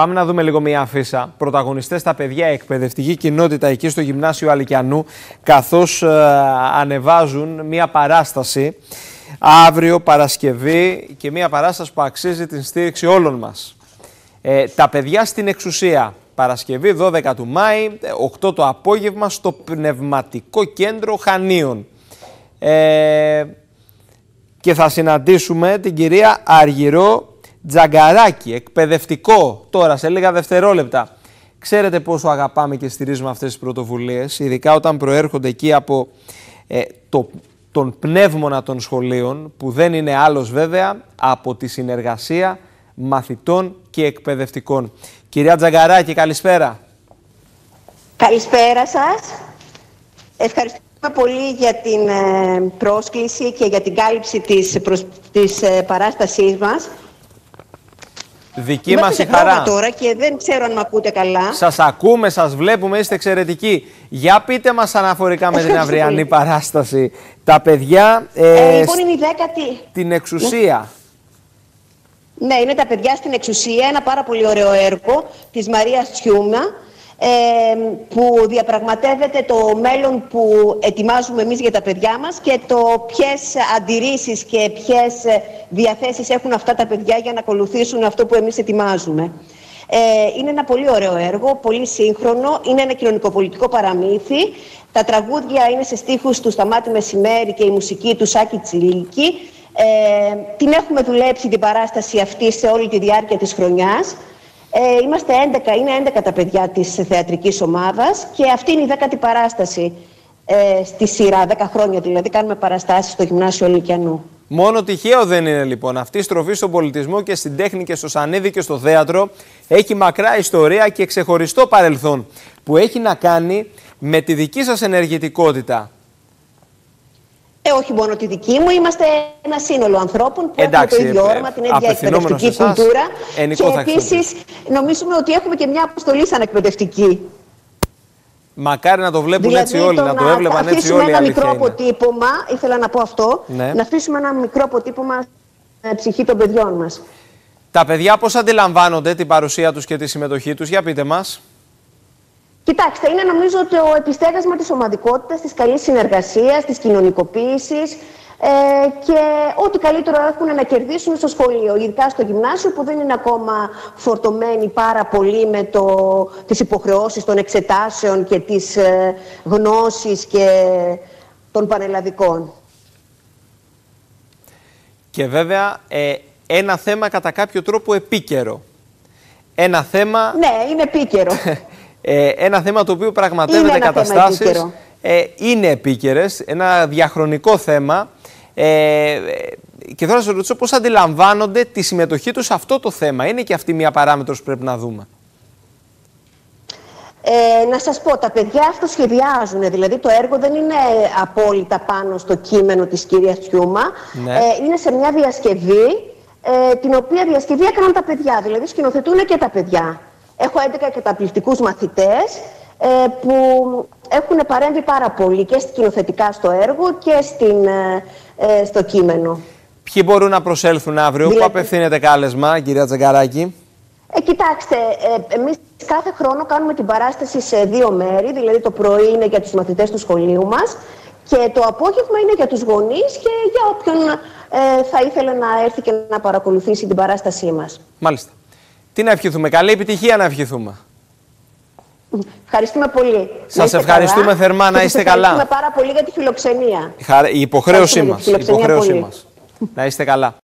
Πάμε να δούμε λίγο μια αφίσα. Πρωταγωνιστές τα παιδιά, εκπαιδευτική κοινότητα εκεί στο Γυμνάσιο Αλικιανού, καθώς ανεβάζουν μια παράσταση αύριο Παρασκευή, και μια παράσταση που αξίζει την στήριξη όλων μας. Τα παιδιά στην εξουσία. Παρασκευή 12 του Μάη, 8 το απόγευμα, στο Πνευματικό Κέντρο Χανίων. Και θα συναντήσουμε την κυρία Αργυρώ Τζαγκαράκη, εκπαιδευτικό, τώρα σε λίγα δευτερόλεπτα. Ξέρετε πόσο αγαπάμε και στηρίζουμε αυτές τις πρωτοβουλίες, ειδικά όταν προέρχονται εκεί από τον πνεύμονα των σχολείων, που δεν είναι άλλος βέβαια από τη συνεργασία μαθητών και εκπαιδευτικών. Κυρία Τζαγκαράκη, καλησπέρα. Καλησπέρα σας. Ευχαριστούμε πολύ για την πρόσκληση και για την κάλυψη της παράστασής μας. Δική μας η χαρά. Τώρα και δεν ξέρω αν με ακούτε καλά. Σας ακούμε, σας βλέπουμε, είστε εξαιρετικοί. Για πείτε μας αναφορικά με την αυριανή παράσταση. Τα παιδιά λοιπόν, είναι η δέκατη... την εξουσία. Ναι, είναι τα παιδιά στην εξουσία, ένα πάρα πολύ ωραίο έργο της Μαρίας Τσιούνα, που διαπραγματεύεται το μέλλον που ετοιμάζουμε εμείς για τα παιδιά μας και το ποιες αντιρρήσεις και ποιες διαθέσεις έχουν αυτά τα παιδιά για να ακολουθήσουν αυτό που εμείς ετοιμάζουμε. Είναι ένα πολύ ωραίο έργο, πολύ σύγχρονο, είναι ένα κοινωνικοπολιτικό παραμύθι. Τα τραγούδια είναι σε στίχους του Σταμάτη Μεσημέρι και η μουσική του Σάκη Τσιλίκη. Την έχουμε δουλέψει την παράσταση αυτή σε όλη τη διάρκεια της χρονιάς. Είμαστε 11, είναι 11 τα παιδιά της θεατρικής ομάδας και αυτή είναι η 10η παράσταση στη σειρά, 10 χρόνια δηλαδή κάνουμε παραστάσεις στο Γυμνάσιο Αλικιανού. Μόνο τυχαίο δεν είναι λοιπόν. Αυτή η στροφή στον πολιτισμό και στην τέχνη και στο σανίδι και στο θέατρο έχει μακρά ιστορία και ξεχωριστό παρελθόν που έχει να κάνει με τη δική σας ενεργητικότητα. Όχι μόνο τη δική μου, είμαστε ένα σύνολο ανθρώπων που έχουν το ίδιο όραμα, την ίδια εκπαιδευτική κουλτούρα. Και επίσης νομίζουμε ότι έχουμε και μια αποστολή σαν εκπαιδευτική. Μακάρι να το βλέπουν δηλαδή, έτσι όλοι, να το έβλεπαν έτσι όλοι. Να αφήσουμε ένα μικρό αποτύπωμα, ήθελα να πω αυτό, ναι. Να αφήσουμε ένα μικρό αποτύπωμα στην ψυχή των παιδιών μας. Τα παιδιά πώς αντιλαμβάνονται την παρουσία τους και τη συμμετοχή τους, για πείτε μας. Κοιτάξτε, είναι νομίζω το επιστέγασμα της ομαδικότητας, της καλής συνεργασίας, της κοινωνικοποίησης και ό,τι καλύτερο έχουν να κερδίσουν στο σχολείο, ειδικά στο γυμνάσιο που δεν είναι ακόμα φορτωμένοι πάρα πολύ με τις υποχρεώσεις των εξετάσεων και τις γνώσεις και των πανελλαδικών. Και βέβαια ένα θέμα κατά κάποιο τρόπο επίκαιρο. Ένα θέμα... Ναι, είναι επίκαιρο. Ένα θέμα το οποίο πραγματεύεται καταστάσεις, είναι επίκαιρες, ένα διαχρονικό θέμα και θέλω να σας ρωτήσω πώς αντιλαμβάνονται τη συμμετοχή τους σε αυτό το θέμα. Είναι και αυτή μια παράμετρος που πρέπει να δούμε. Να σας πω, τα παιδιά αυτοσχεδιάζουν, δηλαδή το έργο δεν είναι απόλυτα πάνω στο κείμενο της κυρίας Τσιούμα, ναι. Είναι σε μια διασκευή, την οποία διασκευή έκαναν τα παιδιά, δηλαδή σκηνοθετούν και τα παιδιά. Έχω 11 καταπληκτικούς μαθητές που έχουν παρέμβει πάρα πολύ και σκηνοθετικά στο έργο και στο κείμενο. Ποιοι μπορούν να προσέλθουν αύριο, δηλαδή... που απευθύνεται κάλεσμα, κυρία Τζαγκαράκη. Κοιτάξτε, εμείς κάθε χρόνο κάνουμε την παράσταση σε δύο μέρη, δηλαδή το πρωί είναι για τους μαθητές του σχολείου μας και το απόγευμα είναι για τους γονείς και για όποιον θα ήθελε να έρθει και να παρακολουθήσει την παράστασή μας. Μάλιστα. Τι να ευχηθούμε, καλή επιτυχία να ευχηθούμε. Ευχαριστούμε πολύ. Σας ευχαριστούμε καλά. Θερμά, να είστε καλά. Ευχαριστούμε πάρα πολύ για τη φιλοξενία. Η υποχρέωσή μας. Να είστε καλά.